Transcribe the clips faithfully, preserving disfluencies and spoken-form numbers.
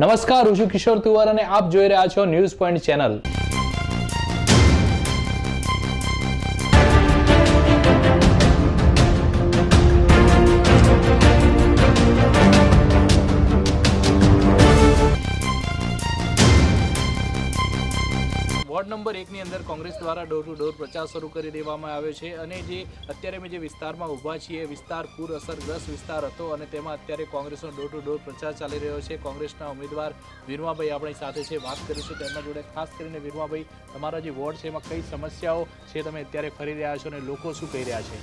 नमस्कार, હું છું કિશોર તુવર અને આપ જોઈ રહ્યા છો news point channel. Ward number એક ની અંદર કોંગ્રેસ દ્વારા ડોર ટુ ડોર પ્રચાર શરૂ કરી દેવામાં આવ્યો છે અને જે અત્યારે મેં જે વિસ્તારમાં ઊભા છીએ વિસ્તાર પૂર અસરગ્રસ્ત વિસ્તાર હતો અને તેમાં અત્યારે કોંગ્રેસનો ડોર ટુ ડોર પ્રચાર ચાલી રહ્યો છે। કોંગ્રેસના ઉમેદવાર વિરમાભાઈ આપણી સાથે છે, વાત કરીશું તેમના જોડે। ખાસ કરીને વિરમાભાઈ, તમારા જે વોર્ડ છે એમાં કઈ સમસ્યાઓ છે, તમે અત્યારે ફરી રહ્યા છો અને લોકો શું કહી રહ્યા છે?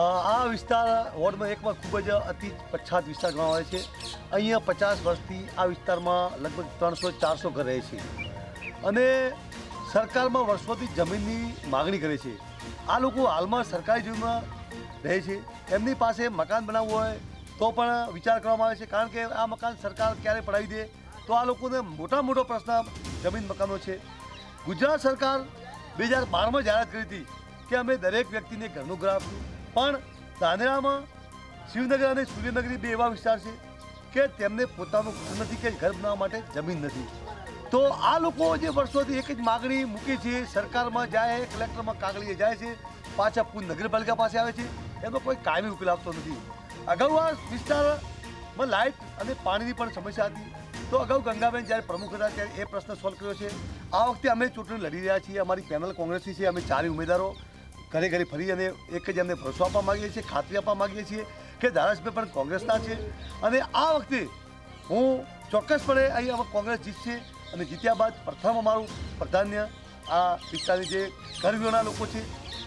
આ વિસ્તાર વોર્ડમાં એકમાં ખૂબ જ અતિ પછાત વિસ્તાર ગણવામાં આવે છે। અહીંયા પચાસ વર્ષથી આ વિસ્તારમાં લગભગ ત્રણસો ચારસો ઘર રહે છે અને સરકારમાં વર્ષોથી જમીનની માગણી કરે છે। આ લોકો હાલમાં સરકારી જમીનમાં રહે છે, એમની પાસે મકાન બનાવવું હોય તો પણ વિચાર કરવામાં આવે છે, કારણ કે આ મકાન સરકાર ક્યારે પડાવી દે, તો આ લોકોને મોટા મોટો પ્રશ્ન જમીન મકાનનો છે। ગુજરાત સરકાર બે હજાર બારમાં જાહેરાત કરી હતી કે અમે દરેક વ્યક્તિને ઘરનું ઘર આપશું, પણ ધાનેરામાં શિવનગર અને સૂર્યનગરી બે એવા વિસ્તાર છે કે તેમને પોતાનું ઘર નથી કે ઘર બનાવવા માટે જમીન નથી। तो आ लोको जे वर्षोथी एक ज मागणी मूकी छे, सरकार में जाए, कलेक्टर में कागळीए जाए छे, पाछा पूर नगरपालिका पासे आवे छे, एनो कोई कायमी उकेल आपतो नथी। अगाऊ आ विस्तारमां लाइट अने पाणीनी पण समस्या हती, तो अगाऊ गंगाबेन ज्यारे प्रमुख हता त्यारे ए प्रश्न सोल्व कर्यो छे। आ वखते अमे चूंटणी लड़ी रह्या छीए, अमारी पेनल कोंग्रेसनी छे, अमे चार उमेदवारो घरे घरे फरी अने एक ज अमने भरोसा आपवा मांगीए छीए, खातरी आपवा मांगीए छीए के धारासभ्य पण कोंग्रेसना छे अने आ वखते हूँ चौक्कसपणे अहीं अमे कोंग्रेस जीतशे અને જીત્યા બાદ પ્રથમ અમારું પ્રાધાન્ય આ વિસ્તારની જે ગરીબોના લોકો છે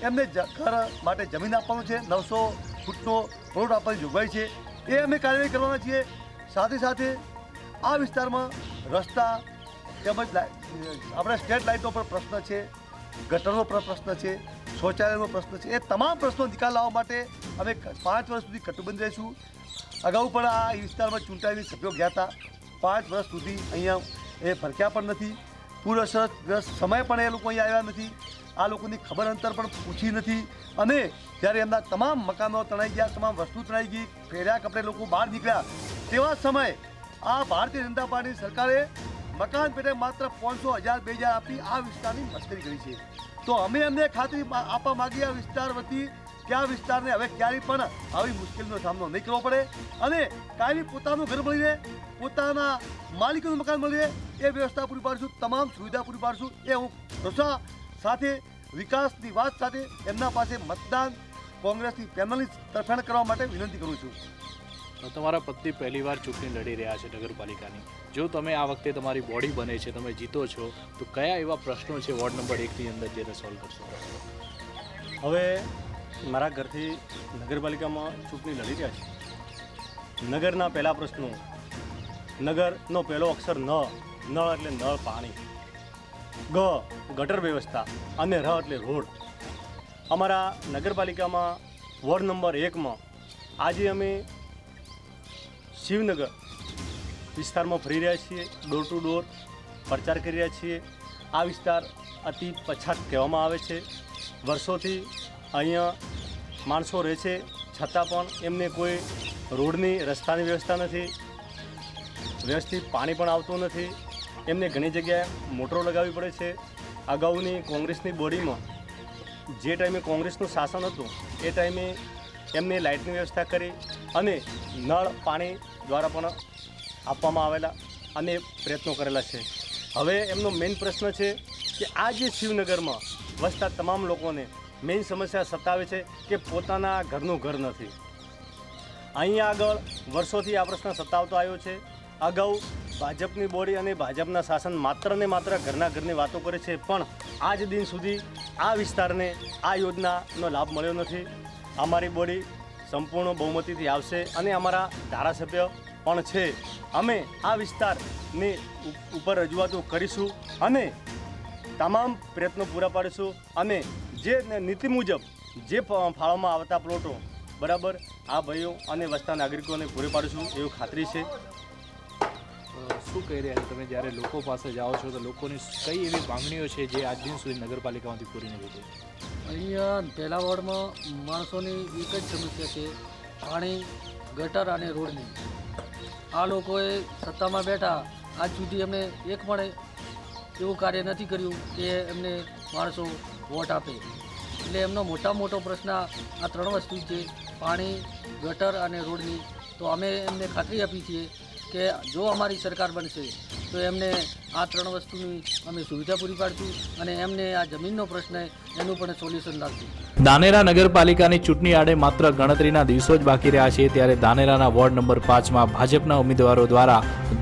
એમને ઘર માટે જમીન આપવાનું છે। નવસો ફૂટનો રોડ આપવાની જોગવાઈ છે, એ અમે કાર્યવાહી કરવાના છીએ। સાથે સાથે આ વિસ્તારમાં રસ્તા તેમજ આપણા સ્ટ્રીટ લાઇટનો પણ પ્રશ્ન છે, ગટરનો પણ પ્રશ્ન છે, શૌચાલયનો પ્રશ્ન છે, એ તમામ પ્રશ્નો નિકાલ લાવવા માટે અમે પાંચ વર્ષ સુધી કટુબંધ રહીશું। અગાઉ પણ આ વિસ્તારમાં ચૂંટાયેલી સભ્યો ગયા હતા, પાંચ વર્ષ સુધી અહીંયા એ ફરક્યા પણ નથી, પૂરગ્રસ્ત સમય પણ એ લોકો અહીંયા આવ્યા નથી, આ લોકોની ખબર અંતર પણ પૂછી નથી અને જ્યારે એમના તમામ મકાનો તણાઈ ગયા, તમામ વસ્તુ તણાઈ ગઈ, ફેર્યા કપડે લોકો બહાર નીકળ્યા, તેવા સમયે આ ભારતીય જનતા પાર્ટી સરકારે મકાન પેટે માત્ર પાંચસો હજાર બે હજાર આપી આ વિસ્તારની મસ્કરી કરી છે। તો અમે એમને ખાતરી આપવા માગીએ આ વિસ્તાર વતી કે આ વિસ્તારને હવે ક્યારેય પણ આવી મુશ્કેલીનો સામનો નહીં કરવો પડે અને કાયમી પોતાનું ઘર મળી રહે, પોતાના માલિકનું મકાન મળી રહે, એ વ્યવસ્થા પૂરી પાડશું, તમામ સુવિધા પૂરી પાડશું। એ હું ભરોસા સાથે, વિકાસની વાત સાથે એમના પાસે મતદાન કોંગ્રેસની પેનલની તરફેણ કરવા માટે વિનંતી કરું છું। તમારા પતિ પહેલી વાર ચૂંટણી લડી રહ્યા છે નગરપાલિકાની, જો તમે આ વખતે તમારી બોડી બને છે, તમે જીતો છો, તો કયા એવા પ્રશ્નો છે વોર્ડ નંબર એકની અંદર જેને સોલ્વ કરશો? હવે મારા ઘરથી નગરપાલિકામાં ચૂંટણી લડી રહ્યા છે। નગરના પહેલા પ્રશ્નો, નગરનો પહેલો અક્ષર ન, નળ એટલે નળ પાણી, ગ ગટર વ્યવસ્થા અને ર એટલે રોડ। અમારા નગરપાલિકામાં વોર્ડ નંબર એકમાં આજે અમે શિવનગર વિસ્તારમાં ફરી રહ્યા છીએ, ડોર ટુ ડોર પ્રચાર કરી રહ્યા છીએ। આ વિસ્તાર અતિ પછાત કહેવામાં આવે છે, વર્ષોથી અહીંયા માણસો રહે છે, છતાં પણ એમને કોઈ રોડની રસ્તાની વ્યવસ્થા નથી, વ્યવસ્થિત પાણી પણ આવતું નથી, એમને ઘણી જગ્યાએ મોટરો લગાવવી પડે છે। અગાઉની કોંગ્રેસની બોડીમાં જે ટાઈમે કોંગ્રેસનું શાસન હતું એ ટાઈમે એમને લાઇટની વ્યવસ્થા કરી અને નળ પાણી દ્વારા પણ આપવામાં આવેલા અને પ્રયત્નો કરેલા છે। હવે એમનો મેઇન પ્રશ્ન છે કે આ જે શિવનગરમાં વસતા તમામ લોકોને મેઇન સમસ્યા સતાવે છે કે પોતાના ઘરનું ઘર નથી। અહીંયા આગળ વર્ષોથી આ પ્રશ્ન સતાવતો આવ્યો છે। અગાઉ ભાજપની બોડી અને ભાજપના શાસન માત્ર ને માત્ર ઘરના ઘરની વાતો કરે છે, પણ આજ દિન સુધી આ વિસ્તારને આ યોજનાનો લાભ મળ્યો નથી। અમારી બોડી સંપૂર્ણ બહુમતીથી આવશે અને અમારા ધારાસભ્ય પણ છે, અમે આ વિસ્તારની ઉપર રજૂઆતો કરીશું અને તમામ પ્રયત્નો પૂરા પાડીશું અને જે નીતિ મુજબ જે ફાળવવામાં આવતા પ્લોટો બરાબર આ ભાઈઓ અને વસતા નાગરિકોને પૂરી પાડીશું, એવું ખાતરી છે। શું કહી રહ્યા છો તમે જ્યારે લોકો પાસે જાઓ છો તો લોકોની કઈ એવી માંગણીઓ છે જે આજ દિન સુધી નગરપાલિકામાંથી પૂરી નથી થઈ? અહીંયા પહેલા વોર્ડમાં માણસોની એક જ સમસ્યા છે, પાણી, ગટર અને રોડની। आ लोकोए सत्ता में बैठा आज सुधी अमने एक पण एवं कार्य नहीं कर्युं के एमने माणसों वोट आपे। एटले एमनो मोटा मोटो प्रश्न आ त्रण वस्तु छे, पाणी, गटर अने रोडनी। तो अमे एमने खातरी आपी छे के जो अमारी सरकार बनशे तो एमने आ त्रण वस्तुनी अमे सुविधा पूरी पाडशुं अने एमने आ जमीननो प्रश्न एनुं पण सोल्युशन लावशुं। धानेरा नगरपालिकानी चूंटणी आड़े मात्र गणतरीना दिवसों ज बाकी रह्या छे त्यारे धानेराना वोर्ड नंबर पांच में भाजपना उम्मीदवारों द्वारा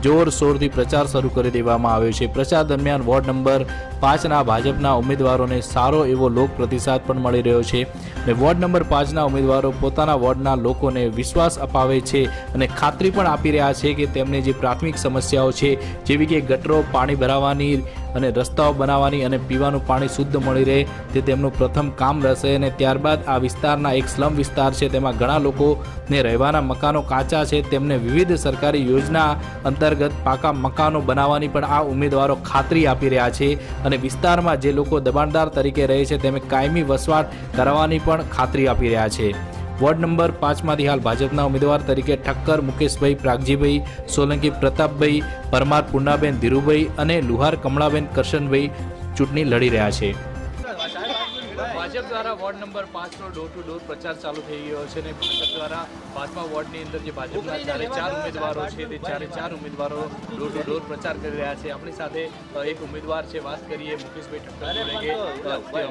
जोरशोरथी प्रचार शरू करी देवामां आव्यो छे। प्रचार दरमियान वोर्ड नंबर पांचना भाजपना उम्मीदवारोने सारो एवो लोक प्रतिसाद पण मळी रह्यो छे ने वोर्ड नंबर पांचना उम्मीदवारो पोताना वोर्डना लोकोने विश्वास अपावे छे अने खातरी पण आपी रह्या छे के तेमने जे प्राथमिक समस्याओं छे जेवी के गटरो, पाणी भरावानी अने रस्ताओ बनावानी अने पीवानुं पाणी शुद्ध मळी रहे ते तेमनुं प्रथम काम रहेशे। त्यारबाद आ विस्तारना एक स्लम विस्तार छे तेमां घणा लोकोने रहेवाना मकानो काचा छे तेमने विविध सरकारी योजना अंतर्गत पाका मकानो बनावानी पण आ उम्मीदवारो खातरी आपी रह्या छे अने विस्तारमां जे लोको दबाणदार तरीके रहे छे तेमने कायमी वसवाट करवानी पण खातरी आपी रह्या छे। वोर्ड नंबर पांच में हाल भाजपा उम्मीदवार तरीके ठक्कर मुकेशभाई, प्रागजीभाई सोलंकी, प्रतापभाई परमार, पूर्णाबेन धीरूभाई अने लुहार कमलाबेन करशनभाई चूंटणी लड़ी रह्या छे। भाजप द्वारा वोर्ड नंबर पांच नो डोर टू डोर प्रचार चालू थी गयो है। भाजप द्वारा पांचमा वोर्डनी अंदर जो भाजपा चारे चार उम्मीदवारों है चारे चार उम्मीदवारों डोर टू डोर प्रचार कर रहा है। अपनी साथ एक उम्मीदवार है, बात करिए मुकेशभाई ठक्कर।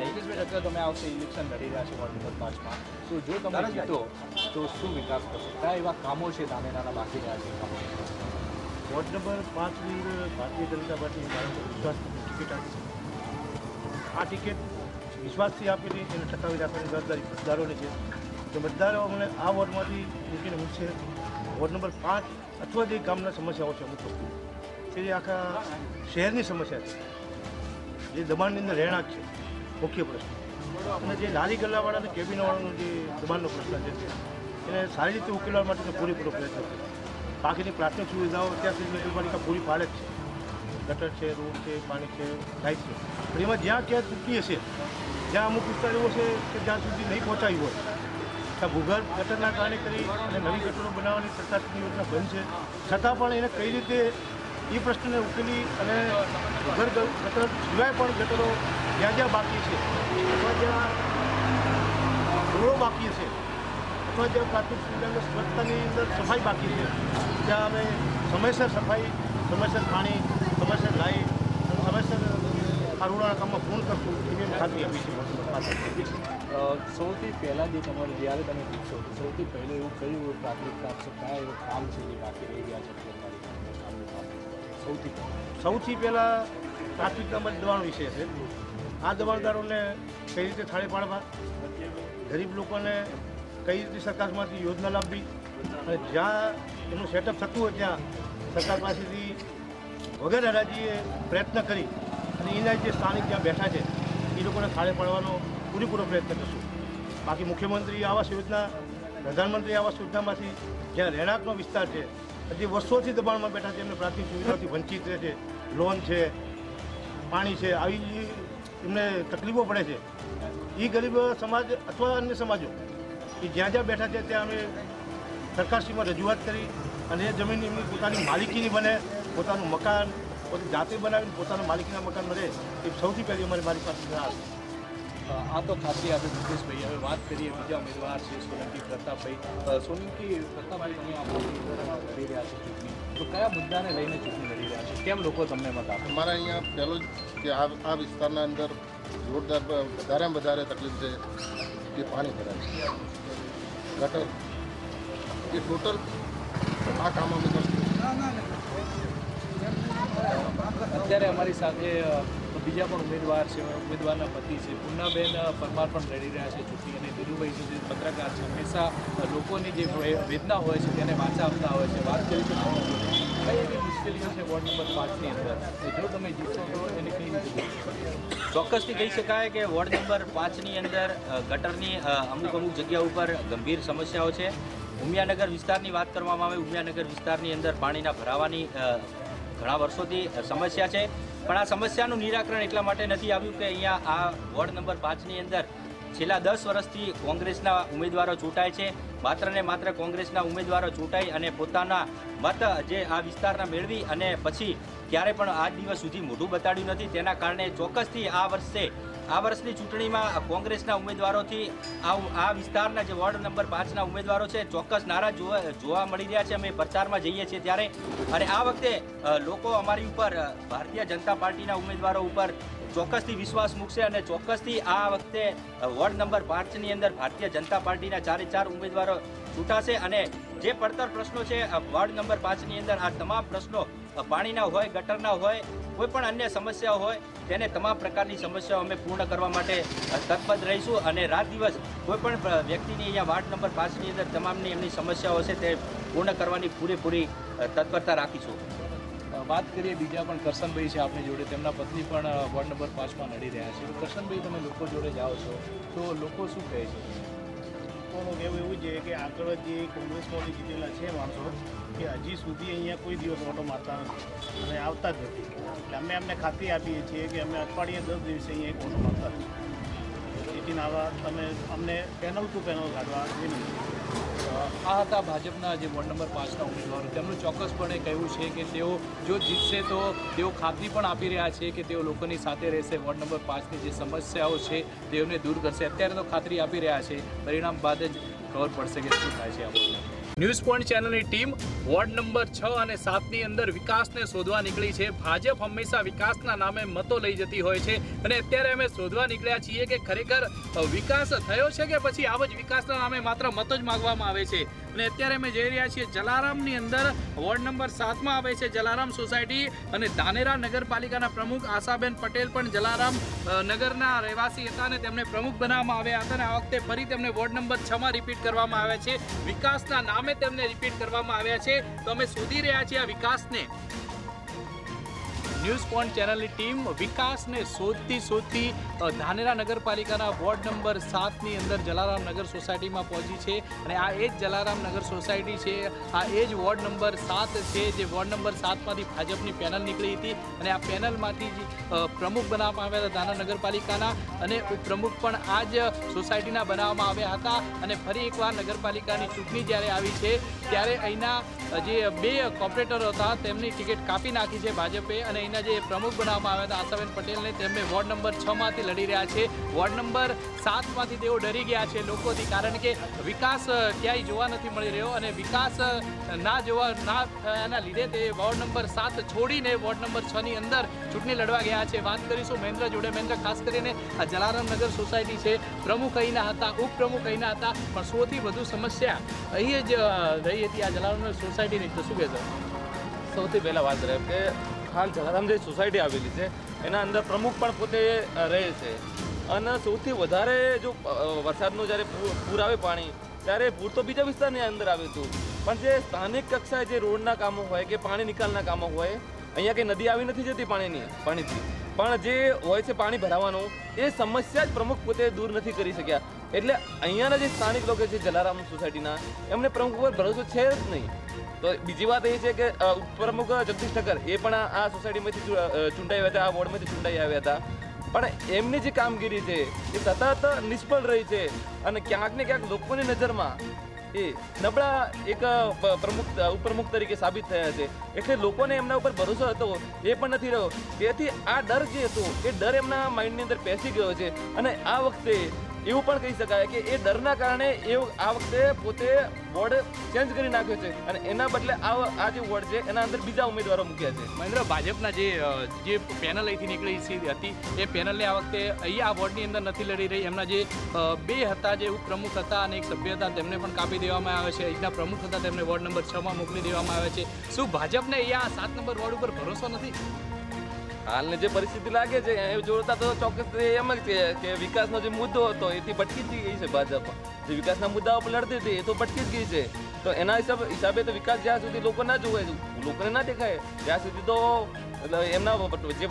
मुकेशभाई ठक्कर तमे आवशे इलेक्शन लड़ी रह्या छो वोर्ड नंबर पांच में, तो जो तमे जीतो तो शुं विकास करशो, क्या एवा कामों छे धानेराना बाकी रह्या छे? वोर्ड नंबर पांच भारतीय जनता पार्टी विश्वास टिकट आपी छे। आ टिकट विश्वास से आप टकावी रखने जवाबदारी मतदारों ने तो मतदारों हमने आ वोर्ड में मूकीने मूकशे। वोर्ड नंबर पांच अथवा जो गामना समस्याओं से अमुक वस्तु कि आखा शहर की समस्या है जो दबाण अंदर रहणाक है मुख्य प्रश्न, अपने जो लाली गल्लावाड़ा ने केबिनवाड़ा जो दबाण प्रश्न है सारी रीते उकेलवा माटे पूरेपूरो प्रयत्न करें। बाकी प्राथमिक सुविधाओं अत्यार नगरपालिका पूरी पाड़े है, गटर है, रोड है, पानी है, लाइट है, एम ज्या क्या चूकी हे ज्या अमुक विस्तार एवं है कि ज्या सुधी नहीं पहुँचाई हो भूगर्भ गटरना कारण नवी गटरो बना सरकार की योजना बंद है छता कई रीते ये प्रश्न ने उकेली भूगर्भ गटर सिवाय गटरो ज्या ज्या बाकी है अथवा ज्या रोडो बाकी है अथवा ज्या प्राथमिक सुविधा स्वच्छता की अंदर सफाई बाकी है ज्या अमे समयसर सफाई, समयसर पानी, समयसर लाइट, समयसर आरोड़ा काम में फोन करशूँ ये खातरी आपी छे। सौथी पहला जो तमारे ज्यारे तमे पूछो सौथी पहले एवं कयुं प्राथमिक काम छे, क्या एवं काम छे जे बाकी रही गया छे? सौथी सौथी पहला प्राथमिक काम दबाण विषय छे। आ दबाणदारोने कई रीते थाळे पाड़वा, गरीब लोकोने कई रीते सरकारमांथी योजना लावी अने ज्यां एमनुं सेटअप थतुं होय त्यां सरकार पास वगैरह हराजीए प्रयत्न करी स्थानिक ज्यादा बैठा है ये लोग खाड़े पड़वा पूरेपूरो प्रयत्न करशूँ। बाकी मुख्यमंत्री आवास योजना, प्रधानमंत्री आवास योजना में ज्यादा रहणांक विस्तार है हजी वर्षों से दबाण में बैठा है, प्राथमिक सुविधा वंचित रहे, लोन है, पानी है, आमने तकलीफों पड़े है। ये गरीब समाज अथवा अन्य समाजों ज्या ज्या बैठा है त्या अमे सरकारश्री में रजूआत करी અને એ જમીન એમની પોતાની માલિકીની બને, પોતાનું મકાન પોતે જાતે બનાવીને પોતાના માલિકીના મકાન મળે એ સૌથી પહેલી અમારી મારી પાસે આ તો ખાતરી આપે મુકેશભાઈ। હવે વાત કરીએ બીજા ઉમેદવાર છે સોલંકી પ્રતાપભાઈ। સોલંકી પ્રતાપભાઈ લડી રહ્યા છે ચૂંટણી, તો કયા મુદ્દાને લઈને ચૂંટણી લડી રહ્યા છે, કેમ લોકો તમને મત આપે? અમારા અહીંયા પહેલો જ કે આ વિસ્તારના અંદર જોરદાર વધારેમાં વધારે તકલીફ છે કે પાણી ભરાય ગટર એ ટોટલ आ काम अमे अत्यारे अमरी साथे बीजा पण उम्मीदवार छे, उम्मीदवारना पति छे पूर्णाबेन परमार पण लड़ी रह्या छे चूंटणी अने धीरूभाई जे पत्रकार छे हमेशा लोकोनी जे वेदना होय छे तेने वाचा आपता होय छे। वात करी तो कई एवी मुश्केलीओ छे वोर्ड नंबर पांच नी अंदर जो तमे जीतो तो एने कई रीते ચોક્કસથી કહી શકાય કે વોર્ડ નંબર પાંચની અંદર ગટરની અમુક અમુક જગ્યા ઉપર ગંભીર સમસ્યાઓ છે। ઉમિયાનગર વિસ્તારની વાત કરવામાં આવે, ઉમિયાનગર વિસ્તારની અંદર પાણીના ભરાવાની ઘણા વર્ષોથી સમસ્યા છે, પણ આ સમસ્યાનું નિરાકરણ એટલા માટે નથી આવ્યું કે અહીંયા આ વોર્ડ નંબર પાંચની અંદર છેલ્લા દસ વર્ષથી કોંગ્રેસના ઉમેદવારો ચૂંટાય છે मात्र ने मात्र कांग्रेसना उम्मीदवारो चूंटाई अने पोताना मत जे आ विस्तारना मेळवी अने पछी क्यारे पण आज दिवस सुधी मोढुं बताड्युं नथी। तेना कारणे चोक्कसथी आ वर्षे आ वर्षनी चूंटणीमां कांग्रेसना उम्मीदवारोथी आ आ विस्तारना जे वोर्ड नंबर पांच ना उम्मीदवारो छे चोक्कस नाराज जोवा मळी रह्या छे। अमे प्रचारमां जईए छीए त्यारे अने आ वखते लोको अमारी उपर भारतीय जनता पार्टीना उम्मीदवारो उपर चोक्कसथी विश्वास मूकशे अने चोक्कसथी आ वखते वोर्ड नंबर पांच नी अंदर भारतीय जनता पार्टीना चारे चार उम्मीदवारो छूटाशे अने जे પડતર પ્રશ્નો છે વોર્ડ નંબર પાંચ ની અંદર આ તમામ પ્રશ્નો પાણીના હોય, ગટરના હોય, કોઈ પણ અન્ય સમસ્યા હોય તેને તમામ પ્રકારની સમસ્યાઓ અમે પૂર્ણ કરવા માટે તત્પર રહીશું અને રાત દિવસ કોઈ પણ વ્યક્તિની અહીંયા વોર્ડ નંબર પાંચ ની અંદર તમામની એમની સમસ્યાઓ છે તે પૂર્ણ કરવાની પૂરેપૂરી તત્પરતા રાખીશું। बात करिए बीजा पण કરશનભાઈ છે आपने जोड़े, तेमना पत्नी पण वोर्ड नंबर पांच में लड़ी रहा है। કરશનભાઈ તમે લોકો જોડે જાઓ છો तो લોકો શું કહે છે? લોકોનું કહેવું એવું છે કે આગળ જે કોંગ્રેસમાંથી જીતેલા છે માણસો કે હજી સુધી અહીંયા કોઈ દિવસ ઓટો મારતા નથી અને આવતા જ નથી, એટલે અમે અમને ખાતરી આપીએ છીએ કે અમે અઠવાડિયે દસ દિવસે અહીંયા એક ઓટો મારતા નથી। એથી આવા તમે અમને પેનલ ટુ પેનલ કાઢવા વિનંતી। આ હતા ભાજપના જે વોર્ડ નંબર પાંચના ઉમેદવારો, તેમનું ચોક્કસપણે કહેવું છે કે તેઓ જો જીતશે તો તેઓ ખાતરી પણ આપી રહ્યા છે કે તેઓ લોકોની સાથે રહેશે, વોર્ડ નંબર પાંચની જે સમસ્યાઓ છે તેઓને દૂર કરશે। અત્યારે તો ખાતરી આપી રહ્યા છે, પરિણામ બાદ જ ખબર પડશે કે શું થાય છે આપણને। ન્યૂઝ પોઈન્ટ ચેનલની ટીમ વોર્ડ નંબર છ અને સાતની અંદર વિકાસને શોધવા નીકળી છે। ભાજપ હંમેશા વિકાસના નામે મતો લઈ જતી હોય છે અને અત્યારે અમે શોધવા નીકળ્યા છીએ કે ખરેખર વિકાસ થયો છે કે પછી આવો જ વિકાસના નામે માત્ર મતો જ માગવામાં આવે છે। અને અત્યારે અમે જઈ રહ્યા છીએ જલારામની અંદર, વોર્ડ નંબર સાતમાં આવે છે જલારામ સોસાયટી અને ધાનેરા નગરપાલિકાના પ્રમુખ આશાબેન પટેલ પણ જલારામ નગરના રહેવાસી હતા અને તેમને પ્રમુખ બનાવવામાં આવ્યા હતા અને આ વખતે ફરી તેમને વોર્ડ નંબર છ માં રિપીટ કરવામાં આવ્યા છે, વિકાસના નામે તેમને રિપીટ કરવામાં આવ્યા છે। તો અમે શોધી રહ્યા છીએ આ વિકાસને। न्यूज़ पॉइंट चैनल की टीम विकास ने शोधती शोधती धानेरा नगरपालिका वोर्ड नंबर सात नी अंदर जलाराम नगर सोसायटी में पहुंची है और आ एज जलाराम नगर सोसायटी है, आ एज वोर्ड नंबर सात है जो वोर्ड नंबर सात में भाजपनी पेनल निकली थी और आ पेनल में प्रमुख बनाया था धानेरा नगरपालिका, प्रमुख पण आज सोसायटी बनाया था। फरी एक बार नगरपालिका की चूंटणी जयरे आई है त्यारे अहीना जे बे कॉर्पोरेटरो था तेमनी टिकट कापी नाखी है भाजपे, જે પ્રમુખ બનાવવામાં આવ્યા હતા આશાબેન પટેલને તેમને વોર્ડ નંબર છ માંથી લડી રહ્યા છે। વોર્ડ નંબર સાત માંથી તેઓ ડરી ગયા છે લોકોથી, કારણ કે વિકાસ ક્યાંય જોવા નથી મળી રહ્યો અને વિકાસ ના જોવા ના થયાના લીધે તે વોર્ડ નંબર સાત છોડીને વોર્ડ નંબર છ ની અંદર ચૂંટણી લડવા ગયા છે। વાત કરીશું મહેન્દ્ર જોડે। મહેન્દ્ર, ખાસ કરીને આ જલારામ નગર સોસાયટી છે, પ્રમુખ અહીંના હતા, ઉપપ્રમુખ અહીંના હતા, પણ સૌથી વધુ સમસ્યા અહીં જ રહી હતી આ જલારામ નગર સોસાયટીની। તો શું કહેશો? સૌથી પહેલાં વાત રહે કે હાલ જલારામ જે સોસાયટી આવેલી છે એના અંદર પ્રમુખ પણ પોતે રહે છે અને સૌથી વધારે જો વરસાદનું જ્યારે પૂર આવે પાણી ત્યારે પૂર તો બીજા વિસ્તારની અંદર આવે હતું, પણ જે સ્થાનિક કક્ષાએ જે રોડના કામો હોય કે પાણી નિકાલના કામો હોય, અહીંયા કંઈ નદી આવી નથી જતી પાણીની પાણીથી, પણ જે હોય છે પાણી ભરાવાનો એ સમસ્યા જ પ્રમુખ પોતે દૂર નથી કરી શક્યા। એટલે અહીંયાના જે સ્થાનિક લોકો છે જલારામ સોસાયટીના એમને પ્રમુખ ઉપર ભરોસો છે જ નહીં। તો બીજી વાત એ છે કે ઉપપ્રમુખ જગદીશ ઠક્કર એ પણ આ સોસાયટીમાંથી ચૂંટાઈ આવ્યા હતા, આ વોર્ડમાંથી ચૂંટાઈ આવ્યા હતા, પણ એમની જે કામગીરી છે એ સતત નિષ્ફળ રહી છે અને ક્યાંક ને ક્યાંક લોકોની નજરમાં એ નબળા એક પ્રમુખ ઉપપ્રમુખ તરીકે સાબિત થયા છે, એટલે લોકોને એમના ઉપર ભરોસો હતો એ પણ નથી રહ્યો। તેથી આ ડર જે હતો એ ડર એમના માઇન્ડની અંદર બેસી ગયો છે અને આ વખતે એવું પણ કહી શકાય કે એ ડરના કારણે એ આ વખતે પોતે વોર્ડ ચેન્જ કરી નાખ્યો છે અને એના બદલે આ આ જે વોર્ડ છે એના અંદર બીજા ઉમેદવારો મૂક્યા છે। મહેન્દ્ર, ભાજપના જે જે પેનલ અહીંથી નીકળી હતી એ પેનલને આ વખતે અહીંયા આ વોર્ડની અંદર નથી લડી રહી, એમના જે બે હતા જે ઉપપ્રમુખ હતા અને એક સભ્ય હતા તેમને પણ કાપી દેવામાં આવે છે, અહીંના પ્રમુખ હતા તેમને વોર્ડ નંબર છ માં મોકલી દેવામાં આવે છે। શું ભાજપને અહીંયા સાત નંબર વોર્ડ ઉપર ભરોસો નથી? હાલની જે પરિસ્થિતિ લાગે છે એ જોડતા તો ચોક્કસ એમ જ છે કે વિકાસનો જે મુદ્દો હતો એથી ભટકી જ ગઈ છે ભાજપ, જે વિકાસના મુદ્દાઓ પર લડતી હતી એ તો ભટકી જ ગઈ છે। તો એના હિસાબે હિસાબે તો વિકાસ જ્યાં સુધી લોકો ના જોવે, લોકોને ના દેખાય ત્યાં સુધી તો जीती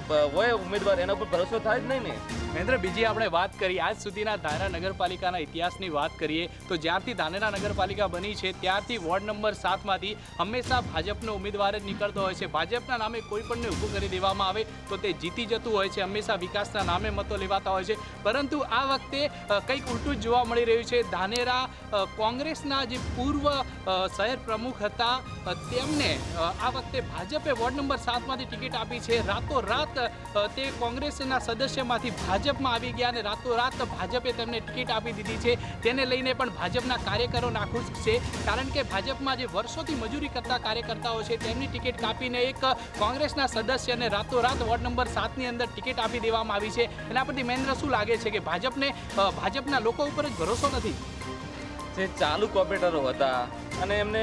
जतुं होय छे, हमेशा विकासना नामे मतो लेवाता होय छे, परंतु आ वखते कंईक उल्टुं ज जोवा मळी रह्युं छे। धानेरा कोंग्रेसना जे पूर्व शहर प्रमुख हता तेमने आ वखते भाजपे वोर्ड नंबर सात मांथी टिकिट આપી છે। રાતોરાત તે કોંગ્રેસના સદસ્યમાંથી ભાજપમાં આવી ગયા અને રાતોરાત ભાજપે તેમને ટિકિટ આપી દીધી છે। તેને લઈને પણ ભાજપના કાર્યકરો નાખુશ છે, કારણ કે ભાજપમાં જે વર્ષોથી મજૂરી કરતા કાર્યકર્તાઓ છે તેમની ટિકિટ કાપીને એક કોંગ્રેસના સદસ્યને રાતોરાત વોર્ડ નંબર સાતની અંદર ટિકિટ આપી દેવામાં આવી છે। એના પરથી મહેન્દ્ર શું લાગે છે કે ભાજપને ભાજપના લોકો ઉપર જ ભરોસો નથી? જે ચાલુ કોર્પોરેટરો હતા અને એમને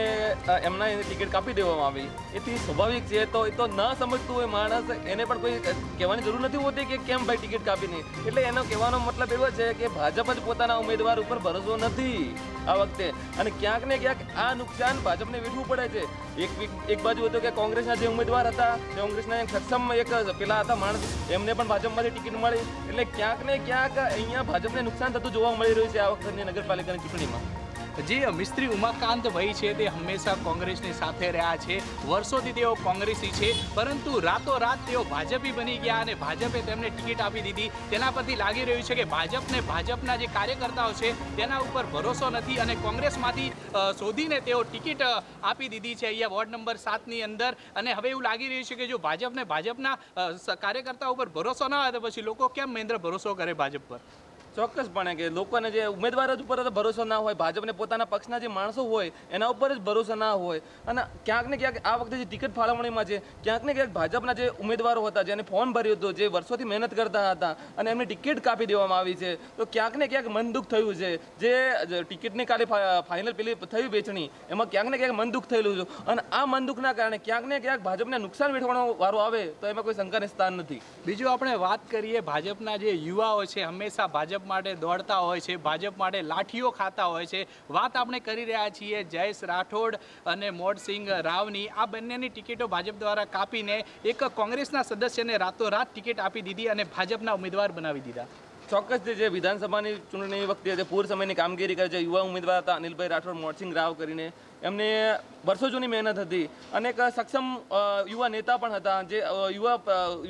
એમના એને ટિકિટ કાપી દેવામાં આવી, એથી સ્વાભાવિક છે। તો એ તો ન સમજતું હોય માણસ, એને પણ કોઈ કહેવાની જરૂર નથી હોતી કે કેમ ભાઈ ટિકિટ કાપી નહીં। એટલે એનો કહેવાનો મતલબ એવો છે કે ભાજપ જ પોતાના ઉમેદવાર ઉપર ભરોસો નથી આ વખતે, અને ક્યાંક ને ક્યાંક આ નુકસાન ભાજપને વેઠવું પડે છે। એક એક બાજુ હતું કે કોંગ્રેસના જે ઉમેદવાર હતા તે કોંગ્રેસના એક સક્ષમ એક પેલા હતા માણસ, એમને પણ ભાજપમાંથી ટિકિટ મળી, એટલે ક્યાંક ને ક્યાંક અહીંયા ભાજપને નુકસાન થતું જોવા મળી રહ્યું છે આ વખતની નગરપાલિકાની ચૂંટણીમાં। જે મિસ્ત્રી ઉમાકાંત ભાઈ છે તે હંમેશા કોંગ્રેસની સાથે રહ્યા છે, વર્ષોથી તેઓ કોંગ્રેસી છે, પરંતુ રાતોરાત તેઓ ભાજપી બની ગયા અને ભાજપે તેમને ટિકિટ આપી દીધી। તેના પરથી લાગી રહ્યું છે કે ભાજપને ભાજપના જે કાર્યકર્તાઓ છે તેના ઉપર ભરોસો નથી અને કોંગ્રેસમાંથી શોધીને તેઓ ટિકિટ આપી દીધી છે અહીંયા વોર્ડ નંબર સાતની અંદર। અને હવે એવું લાગી રહ્યું છે કે જો ભાજપને ભાજપના કાર્યકર્તાઓ ઉપર ભરોસો ના હોય તો પછી લોકો કેમ મહેન્દ્ર ભરોસો કરે ભાજપ પર? ચોક્કસપણે કે લોકોને જે ઉમેદવાર જ ઉપર ભરોસો ના હોય, ભાજપને પોતાના પક્ષના જે માણસો હોય એના ઉપર જ ભરોસો ના હોય, અને ક્યાંક ને ક્યાંક આ વખતે જે ટિકિટ ફાળવણીમાં છે ક્યાંક ને ક્યાંક ભાજપના જે ઉમેદવારો હતા જેને ફોર્મ ભર્યું હતું, જે વર્ષોથી મહેનત કરતા હતા અને એમની ટિકિટ કાપી દેવામાં આવી છે, તો ક્યાંક ને ક્યાંક મન દુઃખ થયું છે। જે ટિકિટની કાલે ફાઇનલ પેલી થયું વેચણી, એમાં ક્યાંક ને ક્યાંક મન દુઃખ થયેલું છે, અને આ મન દુઃખના કારણે ક્યાંક ને ક્યાંક ભાજપને નુકસાન વેઠવાનો વારો આવે તો એમાં કોઈ શંકાને સ્થાન નથી। બીજું આપણે વાત કરીએ, ભાજપના જે યુવાઓ છે હંમેશા ભાજપ માટે દોડતા હોય છે, ભાજપ માટે લાઠીઓ ખાતા હોય છે। વાત આપણે કરી રહ્યા છીએ જયેશ રાઠોડ અને મોડસિંહ રાવની, આ બંનેની ટિકિટો ભાજપ દ્વારા કાપીને એક કોંગ્રેસના સદસ્યને રાતોરાત ટિકિટ આપી દીધી અને ભાજપના ઉમેદવાર બનાવી દીધા। ચોક્કસ જે વિધાનસભાની ચૂંટણી વખતે જે પૂર્વ સમયની કામગીરી કરે છે યુવા ઉમેદવાર હતા અનિલભાઈ રાઠોડ મોડસિંહ રાવ કરીને, એમને વર્ષો જૂની મહેનત હતી અને એક સક્ષમ યુવા નેતા પણ હતા, જે યુવા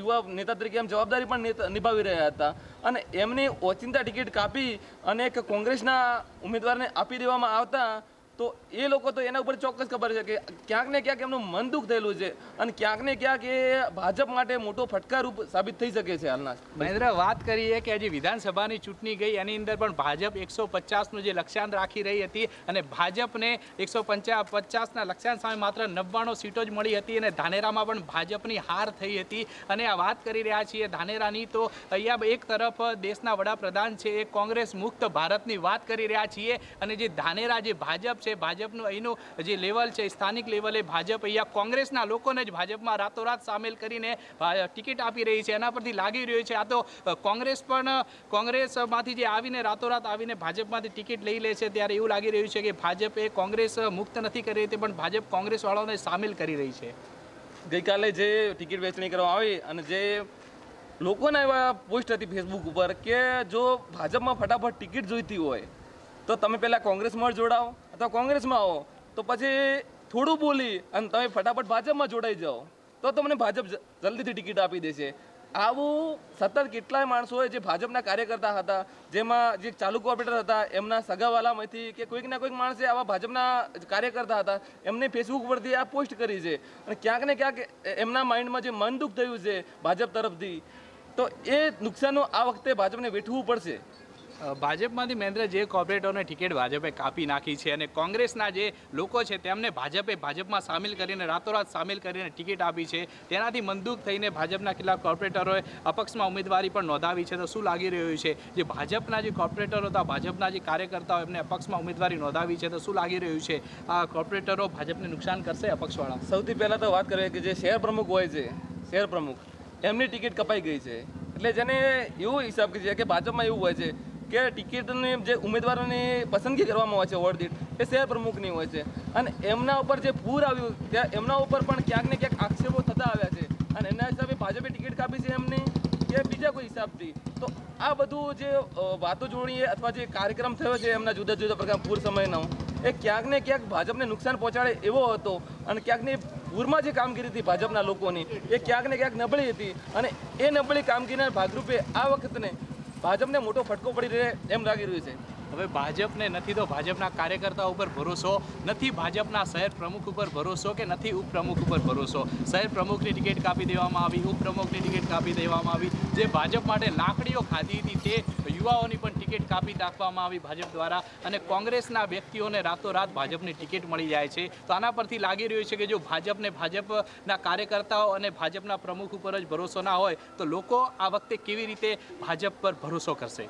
યુવા નેતા તરીકે એમ જવાબદારી પણ નિભાવી રહ્યા હતા, અને એમની ઓચિંતા ટિકિટ કાપી અને એક કોંગ્રેસના ઉમેદવારને આપી દેવામાં આવતા તો એ લોકો તો એના ઉપર ચોક્કસ ખબર છે કે ક્યાંક ને ક્યાંક એમનું મન દુઃખ થયેલું છે અને ક્યાંક ને ક્યાંક એ ભાજપ માટે મોટો ફટકારૂપ સાબિત થઈ શકે છે હાલના મહેન્દ્ર। વાત કરીએ કે હજી વિધાનસભાની ચૂંટણી ગઈ એની અંદર પણ ભાજપ એકસો પચાસનું જે લક્ષ્યાંક રાખી રહી હતી અને ભાજપને એકસો પંચા પચાસના લક્ષ્યાંક સામે માત્ર નવ્વાણું સીટો જ મળી હતી, અને ધાનેરામાં પણ ભાજપની હાર થઈ હતી। અને આ વાત કરી રહ્યા છીએ ધાનેરાની, તો અહીંયા એક તરફ દેશના વડાપ્રધાન છે એ કોંગ્રેસ મુક્ત ભારતની વાત કરી રહ્યા છીએ, અને જે ધાનેરા જે ભાજપ ભાજપનું અહીંનું જે લેવલ છે સ્થાનિક લેવલે ભાજપ અહીંયા કોંગ્રેસના લોકોને જ ભાજપમાં રાતોરાત સામેલ કરીને ટિકિટ આપી રહી છે, એના પરથી લાગી રહ્યું છે આ તો કોંગ્રેસ પણ કોંગ્રેસમાંથી જે આવીને રાતોરાત આવીને ભાજપમાંથી ટિકિટ લઈ લે છે, ત્યારે એવું લાગી રહ્યું છે કે ભાજપે કોંગ્રેસ મુક્ત નથી કરી રહી, તે પણ ભાજપ કોંગ્રેસવાળાઓને સામેલ કરી રહી છે। ગઈકાલે જે ટિકિટ વેચણી કરવામાં આવી અને જે લોકોના એવા પોસ્ટ હતી ફેસબુક ઉપર કે જો ભાજપમાં ફટાફટ ટિકિટ જોઈતી હોય તો તમે પહેલાં કોંગ્રેસમાં જોડાઓ અથવા કોંગ્રેસમાં આવો, તો પછી થોડું બોલી અને તમે ફટાફટ ભાજપમાં જોડાઈ જાઓ તો તમને ભાજપ જલ્દીથી ટિકિટ આપી દેશે। આવું સતત કેટલાય માણસોએ જે ભાજપના કાર્યકર્તા હતા, જેમાં જે ચાલુ કોર્પોરેટર હતા એમના સગાવાલામાંથી કે કોઈક ના કોઈક માણસે આવા ભાજપના કાર્યકર્તા હતા એમને ફેસબુક પરથી આ પોસ્ટ કરી છે, અને ક્યાંક ને ક્યાંક એમના માઇન્ડમાં જે મન દુઃખ થયું છે ભાજપ તરફથી, તો એ નુકસાનનો આ વખતે ભાજપને વેઠવું પડશે। ભાજપમાંથી મહેન્દ્ર જે કોર્પોરેટરોને ટિકિટ ભાજપે કાપી નાખી છે અને કોંગ્રેસના જે લોકો છે તેમને ભાજપે ભાજપમાં સામેલ કરીને રાતોરાત સામેલ કરીને ટિકિટ આપી છે, તેનાથી મનદુખ થઈને ભાજપના કેટલાક કોર્પોરેટરોએ અપક્ષમાં ઉમેદવારી પણ નોંધાવી છે। તો શું લાગી રહ્યું છે જે ભાજપના જે કોર્પોરેટરો હતા ભાજપના જે કાર્યકર્તાઓ એમને અપક્ષમાં ઉમેદવારી નોંધાવી છે, તો શું લાગી રહ્યું છે આ કોર્પોરેટરો ભાજપને નુકસાન કરશે અપક્ષવાળા? સૌથી પહેલાં તો વાત કરીએ કે જે શહેર પ્રમુખ હોય છે, શહેર પ્રમુખ એમની ટિકિટ કપાઈ ગઈ છે, એટલે જેને એવો હિસાબ છે કે ભાજપમાં એવું હોય છે કે ટિકિટની જે ઉમેદવારોની પસંદગી કરવામાં હોય છે વોર્ડ દીઠ એ શહેર પ્રમુખની હોય છે, અને એમના ઉપર જે પૂર આવ્યું ત્યાં એમના ઉપર પણ ક્યાંક ને ક્યાંક આક્ષેપો થતા આવ્યા છે, અને એના હિસાબે भाजपे टिकट कापी से हमने या बीजा कोई हिसाब थी तो आ बधु बातों जोड़ीए अथवा कार्यक्रम थयो छे एमना जुदा जुदा प्रकार पूर समयनो ए क्यांक ने क्यांक भाजपने नुकसान पहोंचाडे एवो हतो अने क्यांक ने पूरमा जे कामगीरी थी भाजपना लोकोनी ए क्यांक ने क्यांक नबळी हती अने ए नबळी कामगीरीना भागरूपे आ वखतने भाजपने मोटो फटको पड़ी रहे एम लागी रह्युं छे। हवे भाजपने नथी तो भाजपना कार्यकर्ताओ पर भरोसो नथी, भाजपना शहर प्रमुख पर भरोसो के नथी उपप्रमुख पर भरोसो। शहर प्रमुखनी टिकिट कापी देवामां आवी, उपप्रमुखनी टिकिट कापी देवामां आवी, जे भाजप माटे लाकड़ीओ खाधी हती ते युवाओनी पण टिकिट कापी नाखवामां आवी भाजप द्वारा अने कोंग्रेसना व्यक्तिओने रातोरात भाजपनी टिकिट मळी जाय छे। तो आना परथी लागी रह्युं छे के जो भाजपने भाजपना कार्यकर्ताओ अने भाजपना प्रमुख पर ज भरोसो ना होय तो लोको आ वखते केवी रीते भाजप पर भरोसो करशे।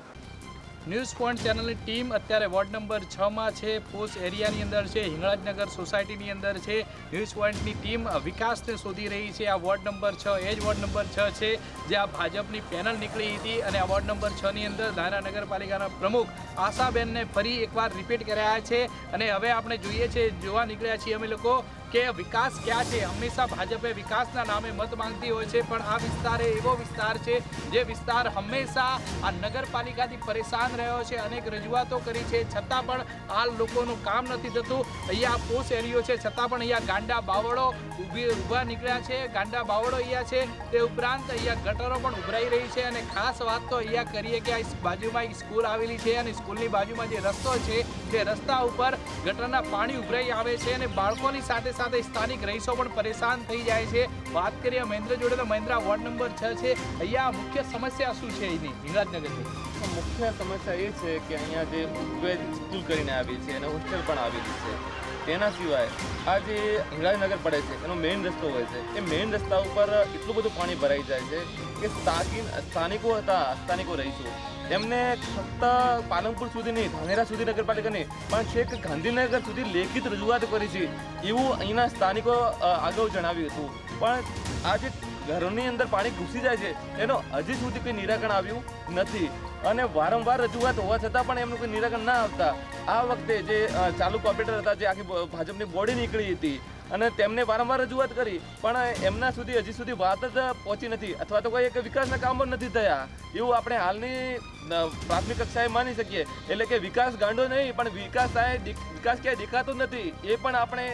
न्यूज़ पॉइंट चैनल टीम अत्यारे वॉर्ड नंबर छ में है, पोस्ट एरिया अंदर है, हिंगलाजनगर सोसायटी अंदर है। न्यूज़ पॉइंट की टीम विकास ने शोधी रही है। आ वॉर्ड नंबर छ एज वॉर्ड नंबर छ है जे आ भाजपनी पेनल निकली थी और आ वॉर्ड नंबर छ नी अंदर धानेरा नगरपालिकाना प्रमुख आशाबेन ने फरी एक बार रिपीट कराया है। अने हवे आपणे जोईए छे, जोवा निकळ्या छीए अमे लोको के विकास क्या है। हमेशा भाजपे विकासना नामे मत मांगती होय छे पण आ विस्तार एवो विस्तार है जे विस्तार हमेशा आ नगरपालिकाथी परेशान रह्यो छे। अनेक रजूआतो करी है छतां पण आ लोकोनुं काम नथी थतुं। अहींया पोस एरियो है छतां पण अहींया गांडा बावड़ो ऊभा निकळ्या छे, गांडा बावड़ो अहींया छे, ते उपरांत अहींया गटरो पण उभराई रही है। अने खास बात तो अहींया करीए के आ बाजुमां एक स्कूल आवेली छे अने स्कूलनी बाजुमां जे रस्तो छे ते रस्ता उपर गटरना पाणी उभराई आवे छे अने बाळकोनी साथे साथे स्थानिक रहीशो पण परेशान थई जाय छे। बात करिए महेंद्र जोड़े तो महेंद्र वॉर्ड नंबर छ छे, अहींया मुख्य समस्या शुं छे? एनी हिंगलाजनगरनी मुख्य समस्या ये है कि अँ जो स्कूल करीने आवी छे ने होस्टेल पण आवेली छे तेना सिवाय आज हिंगलाजनगर पड़े छे मेन रस्तो होय छे ए मेन रस्ता पर एटलुं बधुं पाणी भराई जाय छे कि स्थानिको हता स्थानिको रहीशो एमने फक्त पालनपुर सुधी नहीं, धानेरा सुधी नगरपालिका नहीं पण छेक गांधीनगर सुधी लेखित रजूआत करी छे एवुं अहींना स्थानिको आगाऊ जणाव्युं हतुं पण आज घरों अंदर पानी घुसी जाए हजी सुधी कोई निराकरण आव्युं नथी अने वारंवार रजूआत होवा छतां पण एमनुं कोई निराकरण ना आवता आ वखते जे चालू कॉर्पोरेटर हता जे आखी भाजपनी बॉडी नीकळी हती अने तेमणे वारंवार रजूआत करी पण एमना सुधी हजी सुधी वात ज पहोंची नथी अथवा तो कोई एक विकासना कामो नथी थया एवुं आपणे हालनी प्राथमिक कक्षाए मानी सकीए। एटले के विकास गांडो नहीं पण विकास आ विकास क्यांय देखातो नथी ए पण आपणे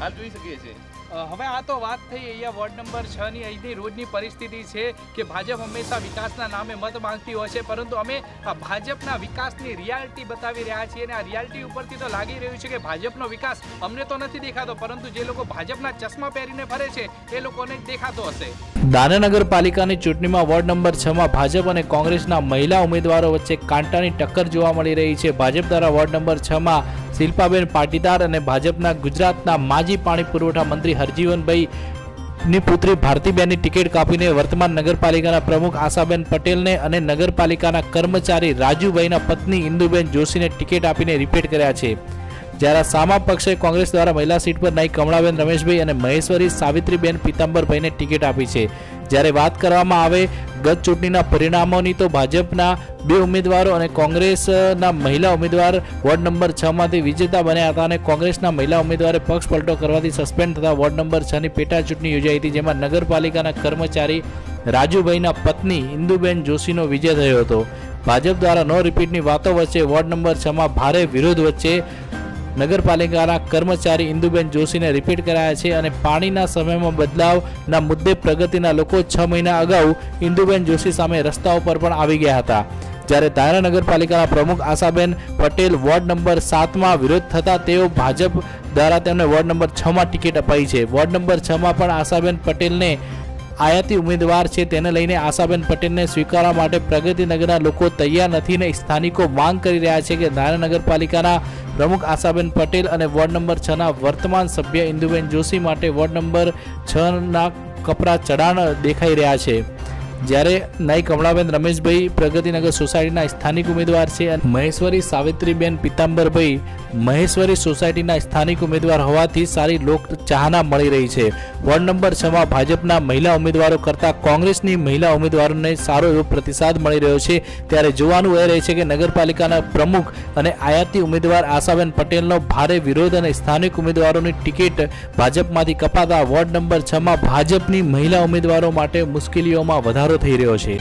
हाल जोई सकीए छीए। हवे आ तो बात थी अँ वॉर्ड नंबर छ नी अहींनी रोजनी परिस्थिति है कि भाजप हमेशा विकासना नामे मत मांगती होय छे परंतु अमे आ भाजपना विकासनी रियालिटी बतावी रह्या छीए अने आ रियालिटी उपरथी तो लागी रह्युं छे के भाजपनो विकास अमने तो नथी देखातो परंतु जे लोको भाजपना चश्मा पहेरीने फरे छे ए लोकोने देखातो हशे। दानेरा नगरपालिकानी चूंटणीमां वॉर्ड नंबर छ मां भाजप अने कोंग्रेसना महिला उमेदवारो वच्चे कांटानी टक्कर जोवा मळी रही छे। भाजप द्वारा वॉर्ड नंबर छ मां शिल्पाबेन पाटीदार अने भाजपना गुजरातना माजी पाणी पुरवठा मंत्री हरजीवनभाई ની પુત્રી ભારતીબેનની ટિકિટ કાપીને વર્તમાન નગરપાલિકાના પ્રમુખ આશાબેન પટેલને અને નગરપાલિકાના કર્મચારી રાજુભાઈના પત્ની ઇન્દુબેન જોશીને ટિકિટ આપીને રિપીટ કર્યા છે। જ્યારે સામા પક્ષે કોંગ્રેસ દ્વારા મહિલા સીટ પર નાઈ કમળાબેન રમેશભાઈ અને મહેશ્વરી સાવિત્રીબેન પીતાંબરભાઈને ટિકિટ આપી છે। જ્યારે વાત કરવામાં આવે ગત ચૂંટણીના પરિણામોની તો ભાજપના બે ઉમેદવારો અને કોંગ્રેસના મહિલા ઉમેદવાર વોર્ડ નંબર છ માંથી વિજેતા બન્યા હતા અને કોંગ્રેસના મહિલા ઉમેદવારે પક્ષ પલટો કરવાથી સસ્પેન્ડ થતા વોર્ડ નંબર છ ની પેટા ચૂંટણી યોજાઈ હતી જેમાં નગરપાલિકાના કર્મચારી રાજુભાઈના પત્ની ઇન્દુબેન જોશીનો વિજય થયો હતો। ભાજપ દ્વારા નો રિપીટની વાતો વચ્ચે વોર્ડ નંબર છ માં ભારે વિરોધ વચ્ચે नगरपालिकाना कर्मचारी इंदुबेन जोशी ने रिपीट कराया है और पानी ना समय में बदलाव ना मुद्दे प्रगतिना लोको छ महीना अगाऊ इंदुबेन जोशी सामे रस्ताओं पर पण आवी गया था। જ્યારે ધાનેરા નગરપાલિકાના પ્રમુખ આશાબેન પટેલ વોર્ડ નંબર સાતમાં વિરોધ થતા તેઓ ભાજપ દ્વારા તેમને વોર્ડ નંબર છ માં ટિકિટ અપાઈ છે। વોર્ડ નંબર છ માં પણ આશાબેન પટેલને આયાતી ઉમેદવાર છે તેને લઈને આશાબેન પટેલને સ્વીકારવા માટે પ્રગતિનગરના લોકો તૈયાર નથી ને સ્થાનિકો માંગ કરી રહ્યા છે કે ધાનેરા નગરપાલિકાના પ્રમુખ આશાબેન પટેલ અને વોર્ડ નંબર છ ના વર્તમાન સભ્ય ઇન્દુબેન જોશી માટે વોર્ડ નંબર છ ના કપરા ચઢાણ દેખાઈ રહ્યા છે। જ્યારે નાઈ કમળાબેન રમેશભાઈ પ્રગતિનગર સોસાયટીના સ્થાનિક ઉમેદવાર છે અને મહેશ્વરી સાવિત્રીબેન પીતાંબરભાઈ મહેશ્વરી સોસાયટીના સ્થાનિક ઉમેદવાર હોવાથી સારી લોકચાહના મળી રહી છે। वोर्ड नंबर छ में भाजपा महिला उम्मीदवारों करता कांग्रेस की महिला उम्मीदवारों ने सारो एवं प्रतिसाद मिली रह्यो छे। त्यारे जोवानुं ए रहे छे के नगरपालिकाना प्रमुख अने आयाती उम्मीदवार आशाबेन पटेलनो भारे विरोध अने स्थानिक उम्मीदवारोनी टिकिट भाजपमांथी कपाता वोर्ड नंबर छ में भाजपनी महिला उम्मीदवारों माटे मुश्केलीओमां वधारो थई रह्यो छे।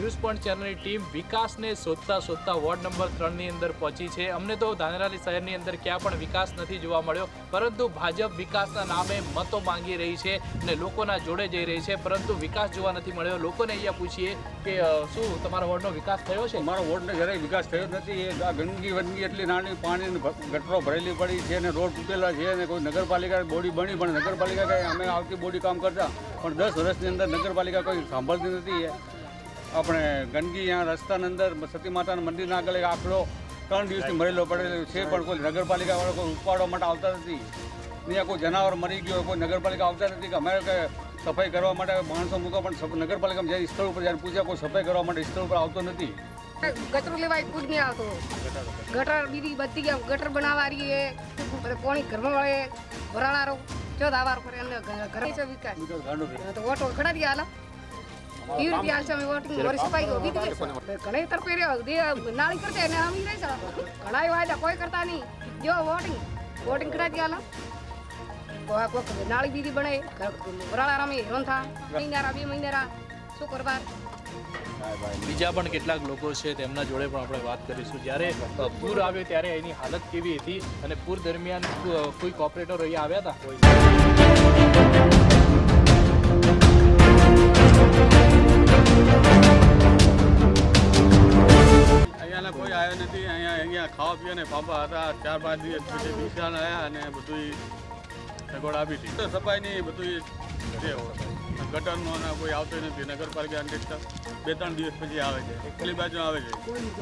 न्यूज पॉइंट चैनल टीम विकास ने शोधता शोधता वोर्ड नंबर तीन ની અંદર પહોંચી છે। અમને તો ધાનેરા શહેરની અંદર ક્યાં પણ વિકાસ નથી જોવા મળ્યો, પરંતુ ભાજપ વિકાસના નામે મતો માંગી રહી છે અને લોકોના જોડે જઈ રહી છે, પરંતુ વિકાસ જોવા નથી મળ્યો। લોકોને અહીંયા પૂછીએ કે શું તમારો વોર્ડનો વિકાસ થયો છે? મારો વોર્ડનો જરાય વિકાસ થયો નથી। એ ગંદકી વંદગી એટલી નાની, પાણીની ગટરો ભરેલી પડી છે અને રોડ તૂટેલા છે અને કોઈ નગરપાલિકા બોડી બની પણ નગરપાલિકા કે અમે આવતી બોડી કામ કરતા પણ દસ વર્ષની અંદર નગરપાલિકા કોઈ સાંભળતી નથી। આપણે ગંદકી અહીંયા રસ્તાની અંદર સતી માતાના મંદિરના આગળ એક આખલો ત્રણ દિવસથી મરેલો પડેલો છે, પણ કોઈ નગરપાલિકાવાળો કોઈ ઉપાડવા માટે આવતા નથી। અહીંયા કોઈ જનાવર મરી ગયો કોઈ નગરપાલિકા આવતા નથી કે અમારે કંઈ સફાઈ કરવા માટે માણસો મૂકો, પણ નગરપાલિકામાં જ્યારે સ્થળ ઉપર જ્યારે પૂછ્યા કોઈ સફાઈ કરવા માટે સ્થળ ઉપર આવતો નથી। ગટર લેવાય કોઈ નહીં આવતો, ગટર બીજી બધી ગયા ગટર બનાવવા રહી છે, પાણી ઘરમાં વળે ભરાણારો જો દાવાર પર એમને ઘરે છે વિકાસ તો ઓટો ખડા દે આલા यूर की आशा में वोटिंग और सफाई हो भी थी कने तर पे दे नाली करते ना हम ही नहीं सा कड़ाई वाला कोई करता नहीं। जो वोटिंग वोटिंग करा दिया ना को को नाली दीदी बने बराला राम ही होन था महीना रा भी महीना रा शुक्रवार બીજા પણ કેટલાક લોકો છે તેમના જોડે પણ આપણે વાત કરીશું। જ્યારે પૂર આવ્યો ત્યારે એની હાલત કેવી હતી અને પૂર દરમિયાન કોઈ કોર્પોરેટર અહીં આવ્યા હતા કોઈ? કોઈ આવ્યો નથી। અહીંયા અહીંયા ખાવા પીવાને ફાંફા હતા, ચાર પાંચ દિવસ નુકસાન આવ્યા અને બધું સગવડ આપી હતી સફાઈની બધું જે ગટરનો ના કોઈ આવતો નથી। નગરપાલિકા અંડર બે ત્રણ દિવસ પછી આવે છે, એકલી બાજુ આવે છે,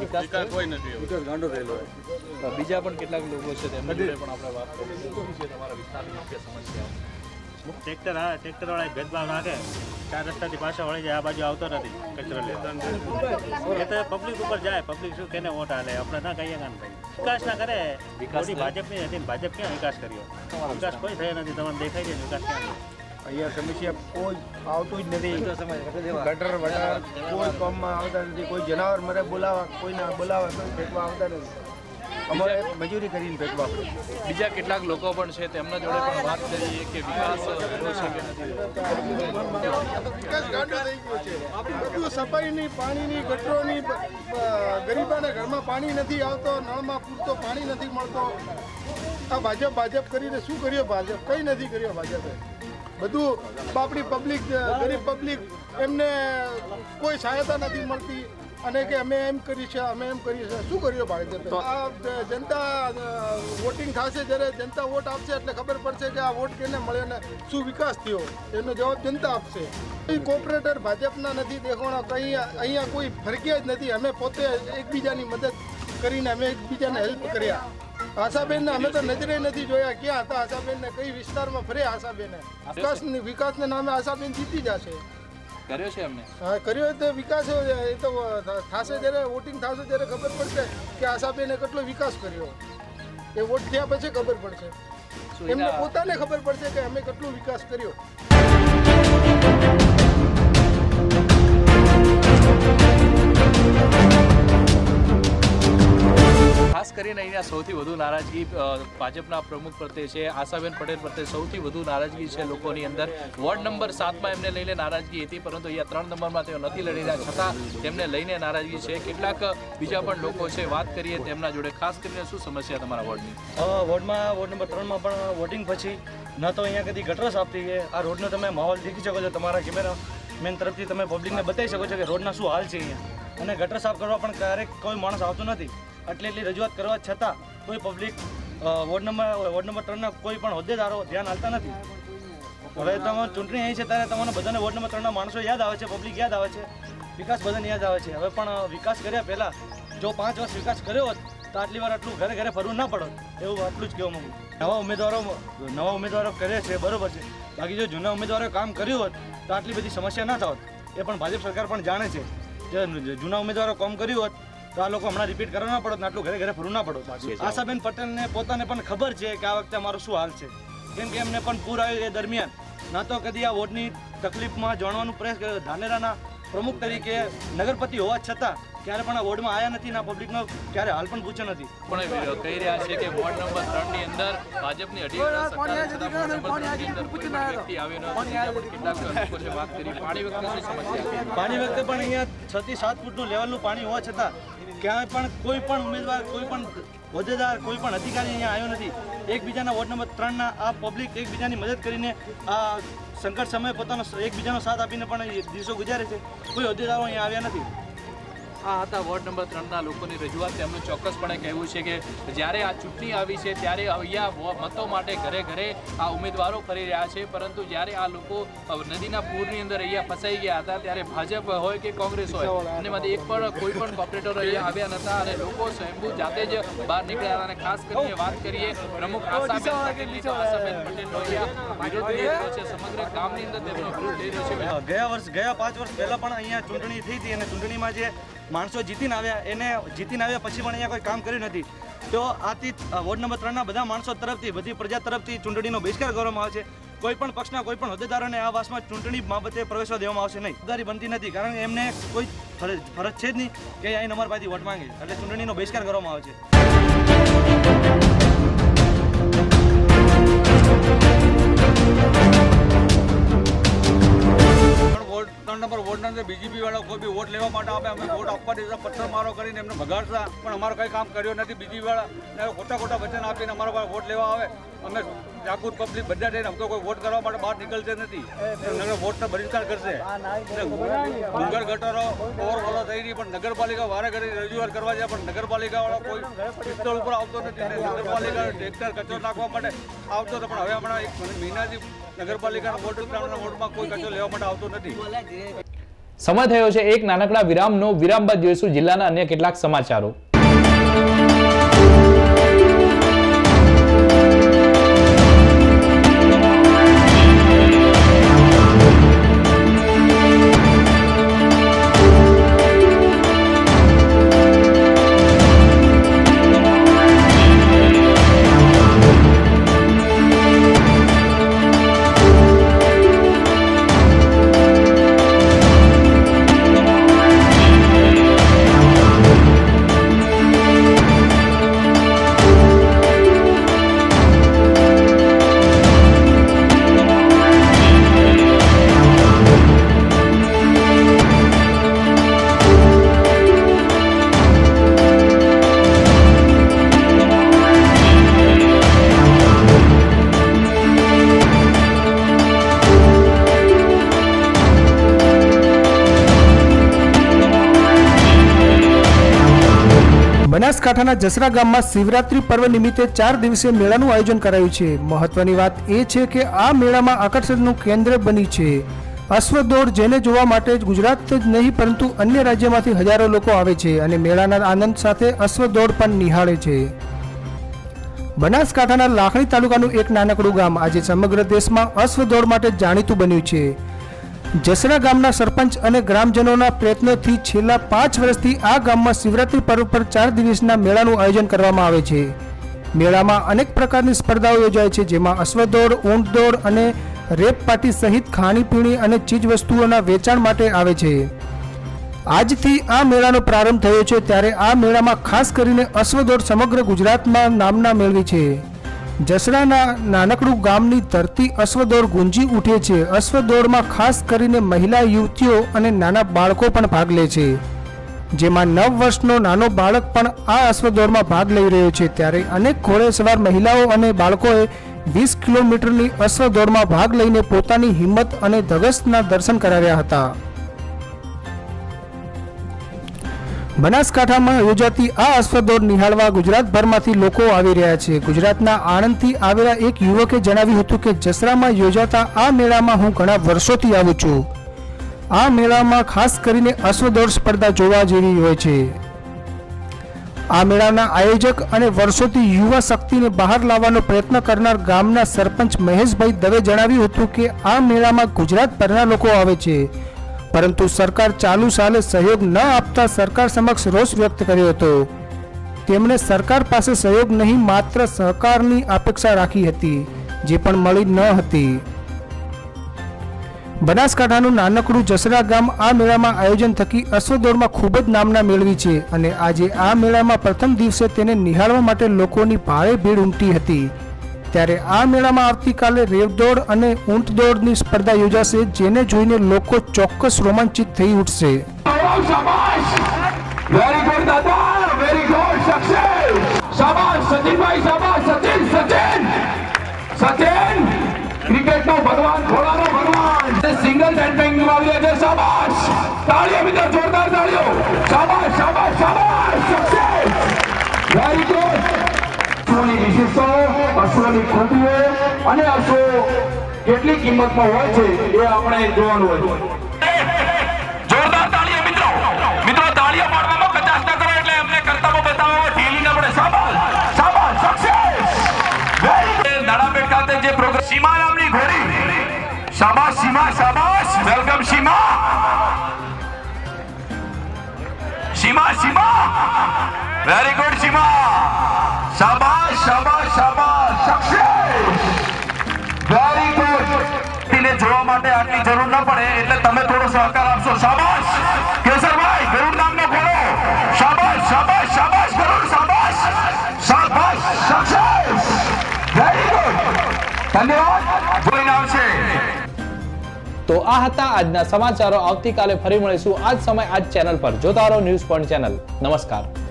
વિકાસ કોઈ નથી, ગાંડો થયેલો હોય। બીજા પણ કેટલાક લોકો છે તેમની જોડે પણ આપણે વાત કરીશું કે તમારા વિસ્તારની મુખ્ય સમસ્યા મુખ્ય ટ્રેક્ટર આવે ટ્રેક્ટરવાળા ભેદભાવ નાખે, ચાર રસ્તાની પાછા વળી જાય, આ બાજુ આવતો નથી કચરો લે તો પબ્લિક ઉપર જાય। પબ્લિક શું કેને વોટ હાલે? આપણે ના કહીએ કાન ભાઈ વિકાસ ના કરે, વિકાસ ભાજપની હતી, ભાજપ ક્યાં વિકાસ કર્યો? વિકાસ કોઈ થયો નથી, તમને દેખાય છે વિકાસ ક્યાં? અહીંયા સમસ્યા કોઈ આવતું જ નથી, ગટર વટર કોઈ કામમાં આવતા નથી, કોઈ જનાવર મરે બોલાવા કોઈ ના બોલાવા તો ફેંકવા આવતા નથી। અમારે મજૂરી કરીને ભેગવા પડે। બીજા કેટલાક લોકો પણ છે તેમના જોડે પણ વાત કરીએ કે વિકાસ થયો છે કે નથી? વિકાસ ગાંડો થઈ ગયો છે। બધું સફાઈની પાણીની ગટરોની ગરીબાના ઘરમાં પાણી નથી આવતો, નળમાં પૂરતો પાણી નથી મળતો। આ ભાજપ ભાજપ કરીને શું કર્યો? ભાજપ કંઈ નથી કર્યો ભાજપે। બધું આપણી પબ્લિક ગરીબ પબ્લિક એમને કોઈ સહાયતા નથી મળતી અને કે અમે એમ કરી છે અમે એમ કરી છે શું કર્યો ભાજપે? આ જનતા વોટિંગ થશે જ્યારે જનતા વોટ આપશે એટલે ખબર પડશે કે આ વોટ કેને મળ્યો ને શું વિકાસ થયો, એનો જવાબ જનતા આપશે। કોઈ કોર્પોરેટર ભાજપના નથી દેખાણા, કંઈ અહીંયા કોઈ ફરક્યા જ નથી। અમે પોતે એકબીજાની મદદ કરીને અમે એકબીજાને હેલ્પ કર્યા। આશાબેનને અમે તો નજરે નથી જોયા, ક્યાં હતા આશાબેનને, કઈ વિસ્તારમાં ફર્યા આશાબેને? વિકાસની વિકાસને નામે આશાબેન જીતી જશે કર્યો છે અમને હા કર્યો તો વિકાસ એ તો થાશે જ્યારે વોટિંગ થાશે ત્યારે ખબર પડશે કે આશાબેને કેટલો વિકાસ કર્યો। એ વોટ થયા પછી ખબર પડશે, એમને પોતાને ખબર પડશે કે અમે કેટલો વિકાસ કર્યો। ખાસ કરીને અહીંયા સૌથી વધુ નારાજગી ભાજપના પ્રમુખ પ્રત્યે છે, આશાબેન પટેલ પ્રત્યે સૌથી વધુ નારાજગી છે લોકોની અંદર। વોર્ડ નંબર સાતમાં એમને લઈને નારાજગી હતી, પરંતુ અહીંયા ત્રણ નંબરમાં તેઓ નથી લડી રહ્યા, છતાં તેમને લઈને નારાજગી છે। કેટલાક બીજા પણ લોકો છે, વાત કરીએ તેમના જોડે। ખાસ કરીને શું સમસ્યા તમારા વોર્ડની? વોર્ડમાં વોર્ડ નંબર ત્રણમાં પણ વોટિંગ પછી ન તો અહીંયા કદી ગટર સાફ થઈ ગઈ, આ રોડનો તમે માહોલ દેખી શકો છો, તમારા કેમેરા મેન તરફથી તમે પબ્લિકને બતાવી શકો છો કે રોડના શું હાલ છે અહીંયા, અને ગટર સાફ કરવા પણ ક્યારેક કોઈ માણસ આવતો નથી। એટલે એટલી રજૂઆત કરવા છતાં કોઈ public ward number ward number ત્રણના કોઈ પણ હોદ્દેદારો ધ્યાન આપતા નથી। હવે તમે ચૂંટણી આવી છે ત્યારે તમને બધાને વોર્ડ નંબર ત્રણના માણસો યાદ આવે છે, પબ્લિક યાદ આવે છે, વિકાસ બધાને યાદ આવે છે। હવે પણ વિકાસ કર્યા પહેલાં જો પાંચ વર્ષ વિકાસ કર્યો હોત तो आटली बार आटलू घरे घरे फरव न पड़े एवं आटलूज कहवा मांगू। नवा उम्मीदवारों नवा उम्मीदवारों करे छे बराबर छे, बाकी जो जूना उम्मीदवारों काम कर्यु होत तो आटली बधी समस्या न थात। ए पण भाजप सरकार पण जाणे छे जे जूना उम्मीदवारों काम कर्यु होत तो आ लोको हमणा रिपीट करवा न पड़त, आटलू घरे घरे फरव न पड़त। आशाबेन पटेल ने पोताने पण खबर छे के आ वखते अमारो शुं हाल छे, केम के एमने पण पूर आव्यो ए दरमियान ना तो कदी आ वोटनी तकलीफमां जाणवानो प्रयास कर्यो। धानेराना प्रमुख तरीके नगरपति होवा छतां क्यारे पण वोर्ड में आया नहीं, ना पब्लिक ने क्यारे हाल पण पूछे नहीं। कही रहा है कि वोर्ड नंबर तीन नी अंदर भाजपनी पानी वक्त पण अहींया छती सात फूट नु लेवल नु पानी होवा छतां क्यारे पण कोई पण उम्मीदवार कोई पण होद्देदार कोई पण अधिकारी अहींया आव्यो नहीं। एकबीजाना वोर्ड नंबर तीन ना आ पब्लिक एकबीजानी मदद करीने आ संकट समय पोतानो एकबीजानो साथ आपीने पण दिवसो गुजारे छे, कोई होद्देदारो अहींया आव्या नहीं। आ था वोर्ड नंबर तीन ना लोगों की रजूआत तेमनुं चोक्कसपणे कहेवुं छे कि ज्यारे आ चूंटणी आई है त्यारे अहींया मतो माटे घरे घरे आ उम्मीदवारों फरी रह्या छे, परंतु ज्यारे आ लोको नदीना पूरनी अंदर अहींया फसाई गया था त्यारे भाजप होय के कांग्रेस होय एनामांथी एक पण कोई पण कोर्पोरेटर अहींया आव्या नता अने लोको स्वयंभू जाते ज बहार निकळ्या हता। खास करीने वात करीए प्रमुख आशाबेन पटेलनी तो आशाबेन पटेल नोया विरोध थयो छे, समग्र गामनी अंदर तेमनो विरोध थई रह्यो छे। गया वर्ष गया पांच वर्ष पहेला पण अहींया चूंटणी थई हती अने चूंटणीमां जे माणसो जीतीने आव्या एने जीतीने आव्या पछी पण अहींया कोई काम कर्युं नथी। तो आथी वोर्ड नंबर तीन ना बधा माणसो तरफथी बधी प्रजा तरफथी चूंटणीनो बहिष्कार करवामां आवशे। कोईपण पक्षना कोईपण होद्देदारोने आ वासमां चूंटणी बाबते प्रवेशवा देवामां आवशे नहीं। जवाबदारी बनती नहीं कारण के एमने कोई फरज फरज छे ज नहीं कि अहीं नंबर पासेथी वोट मांगे एटले चूंटणीनो बहिष्कार करवामां आवशे। नंबर वोट नंबर बीजेपी वाला कोई भी वोट लेवा माटे आपे अमे वोट आपवा देता पत्थर मारो करीने एमने भगाड़ता पण अमारो कई काम कर्यो नथी। बीजेपी वाला ने खोटा खोटा वचन आपीने अमारा पास वोट लेवा आवे अमे जागरूक पब्लिक बधा थईने हमको कोई वोट करवा माटे बहार निकलते नथी, नगर वोट नो बहिष्कार करशे। डूंगर गटारो ओवरफ्लो थई रही पण नगरपालिका वारे घड़ी रजूआत करवा जाए पण नगरपालिका वाला कोई स्थल पर आवतो नथी। नगरपालिका ट्रेक्टर कचरो नाखवा माटे आवतो तो पण हवे हमणा एक महीना थी नगरपालिका वोट ग्राउंडना वोटमां कोई कचरो लेवा माटे आवतो नथी। समय थयो छे एक नानकड़ा विरामनो, विराम बाद જોઈશું જિલ્લાના અન્ય કેટલાક સમાચારો। બનાસકાંઠાના જસરા ગામમાં શિવરાત્રી પર્વ નિમિત્તે ચાર દિવસીય મેળાનું આયોજન કરાયું છે। મહત્વની વાત એ છે કે આ મેળામાં આકર્ષણનું કેન્દ્ર બની છે અશ્વદોડ, જેને જોવા માટે ગુજરાત જ નહીં પરંતુ અન્ય રાજ્યમાંથી હજારો લોકો આવે છે અને મેળાના આનંદ સાથે અશ્વદોડ પણ નિહાળે છે। બનાસકાંઠાના લાખણી તાલુકાનું એક નાનકડું ગામ આજે સમગ્ર દેશમાં અશ્વદોડ માટે જાણીતું બન્યું છે। જસરા ગામના સરપંચ અને ગ્રામજનોના પ્રયત્નોથી છેલ્લા પાંચ વર્ષથી આ ગામમાં શિવરાત્રી પર્વ પર ચાર દિવસના મેળાનું આયોજન કરવામાં આવે છે। મેળામાં અનેક પ્રકારની સ્પર્ધાઓ યોજાય છે, જેમાં અશ્વદોડ, ઊંટ દોડ અને રેપ પાર્ટી સહિત ખાણીપીણી અને ચીજવસ્તુઓના વેચાણ માટે આવે છે। આજથી આ મેળાનો પ્રારંભ થયો છે, ત્યારે આ મેળામાં ખાસ કરીને અશ્વદોડ સમગ્ર ગુજરાતમાં નામના મેળવી છે। જસરાના નાનકડું ગામની ધરતી અશ્વદોડ ગુંજી ઉઠે છે। અશ્વદોડમાં ખાસ કરીને મહિલા, યુવતીઓ અને નાના બાળકો પણ ભાગ લે છે, જેમાં નવ વર્ષનો નાનો બાળક પણ આ અશ્વદોડમાં ભાગ લઈ રહ્યો છે। ત્યારે અનેક ઘોડેસવાર મહિલાઓ અને બાળકોએ વીસ કિલોમીટરની અશ્વદોડમાં ભાગ લઈને પોતાની હિંમત અને ધગશના દર્શન કરાવ્યા હતા। બનાસકાંઠામાં યોજાતી આ અશ્વદોડ નિહાળવા ગુજરાતભરમાંથી લોકો આવી રહ્યા છે। ગુજરાતના આણંદથી આવેલા એક યુવકે જણાવ્યું હતું કે જસરામાં યોજાતા આ મેળામાં હું ઘણા વર્ષોથી આવું છું। આ મેળામાં ખાસ કરીને અશ્વદોડ સ્પર્ધા જોવા જેવી હોય છે। आ मेळाना आयोजक अने वर्षोथी युवा शक्तिने बहार लाववानो प्रयत्न करनार गामना सरपंच महेशभाई दवे जणाव्युं हतुं के आ मेळामां गुजरातभरना लोको आवे छे, परंतु सरकार चालू साले सहयोग न आपता सरकार समक्ष रोष व्यक्त कर्यो हतो। तेमणे सरकार पासे सहयोग नहीं मात्र सहकारनी अपेक्षा राखी हती, जे पण मळी न हती। बनासकांठानुं नानकड़ुं जसरा गाम आ मेळामां आयोजन थकी अश्वदौड़मां खूब ज नामना मेळवी छे अने आजे आ मेळामां प्रथम दिवसे तेने निहाळवा माटे लोकोनी भारे भीड़ उमटी हती। त्यारे आ मेळामां आवतीकाले रेवदौड़ अने ऊंट दौड़नी स्पर्धा योजाशे, जेने जोईने लोको चोक्कस रोमांचित थई उठशे। वेरी गुड दादा, वेरी गुड, सक्सेस, शाबाश सचिनभाई, शाबाश सचिन, सचिन सचिन क्रिकेटनो भगवान, घोड़ानो भगवान, सिंगल हैंडिंग मारले छे, शाबाश ताळीओ मित्र, जोरदार ताळीओ, शाबाश शाबाश शाबाश, सक्सेस, वेरी गुड। સોની વિશેષો અસુરની ખૂટીઓ અને અસો કેટલી કિંમતમાં હોય છે એ આપણે જોવાનું હોય। सीमा नामनी घोड़ी, शाबाश सीमा, शाबाश, welcome Seema, Seema Seema, very good Seema, शाबाश शाबाश शाबाश, सक्सेस, वेरी गुड। તેને જોવા માટે આટલી જરૂર ન પડે એટલે તમે થોડો સહકાર આપશો। શાબાશ કેસરભાઈ, ગરુડ નામનો ઘોડો, શાબાશ શાબાશ શાબાશ, ગરુડ શાબાશ શાબાશ, सक्सेस, વેરી ગુડ। तो आ हता आजना समाचारों। आवती काले फरी मळीशुं आज समय आज चैनल पर। जोता रहो न्यूज पॉइंट चैनल। नमस्कार।